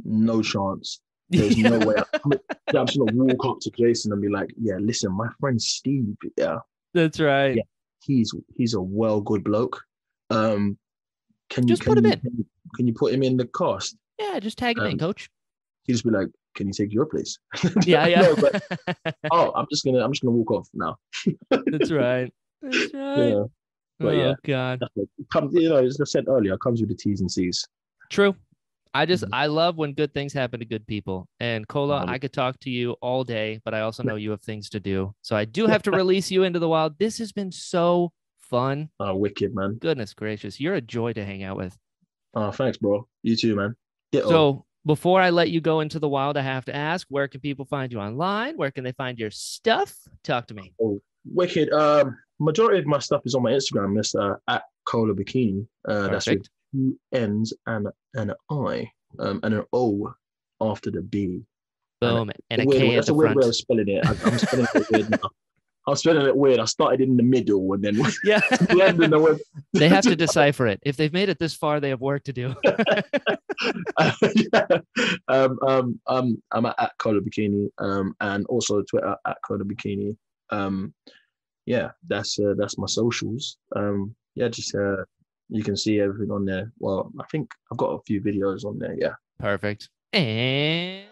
No chance. There's yeah. no way. I'm, I'm just gonna walk up to Jason and be like, "Yeah, listen, my friend Steve. Yeah, that's right. Yeah, he's he's a well good bloke. Um, can just you can put him you, in? Can you, can you put him in the cast? Yeah, just tag him um, in, coach. He'd just be like, "Can you take your place? Yeah, yeah. No, but, oh, I'm just gonna I'm just gonna walk off now. That's right. That's right. Yeah. But, oh yeah, God. Comes, you know, as I said earlier, comes with the T's and C's. True. I just, I love when good things happen to good people. And Kola, um, I could talk to you all day, but I also know you have things to do. So I do have to release you into the wild. This has been so fun. Oh, wicked, man. Goodness gracious. You're a joy to hang out with. Oh, thanks, bro. You too, man. Get so on. Before I let you go into the wild, I have to ask, where can people find you online? Where can they find your stuff? Talk to me. Oh, wicked. Um, majority of my stuff is on my Instagram. It's uh, at Kola Bokinni. Uh, that's it. Two N's and an I um, and an O after the B. Boom. And, and a K at the front. That's a weird way of spelling it. I, I'm spelling it weird now. I was feeling it weird. I started in the middle and then yeah. the end and I went. They have to decipher it. If they've made it this far, they have work to do. uh, yeah. um, um, um, I'm at, at Kola Bokinni, um, and also Twitter at Kola Bokinni. Um, yeah, that's uh, that's my socials. Um, yeah, just uh, you can see everything on there. Well, I think I've got a few videos on there. Yeah, perfect. And.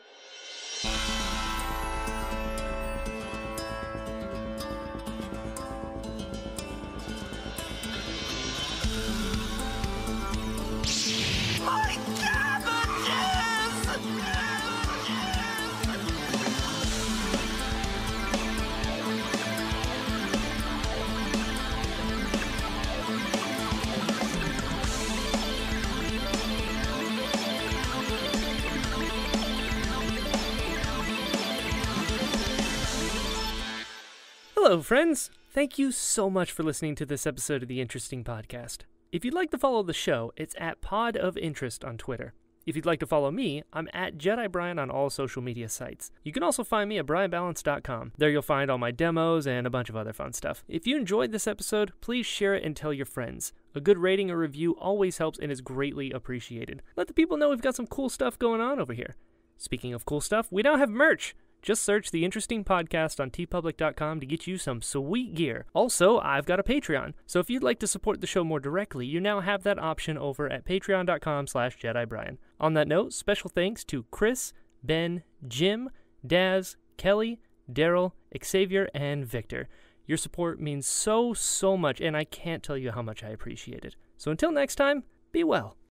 Hello, friends! Thank you so much for listening to this episode of The Interesting Podcast. If you'd like to follow the show, it's at Pod of Interest on Twitter. If you'd like to follow me, I'm at Jedi Brian on all social media sites. You can also find me at brian balance dot com. There you'll find all my demos and a bunch of other fun stuff. If you enjoyed this episode, please share it and tell your friends. A good rating or review always helps and is greatly appreciated. Let the people know we've got some cool stuff going on over here. Speaking of cool stuff, we now have merch! Just search The Interesting Podcast on tee public dot com to get you some sweet gear. Also, I've got a Patreon, so if you'd like to support the show more directly, you now have that option over at patreon dot com slash Jedi Brian. On that note, special thanks to Chris, Ben, Jim, Daz, Kelly, Daryl, Xavier, and Victor. Your support means so, so much, and I can't tell you how much I appreciate it. So until next time, be well.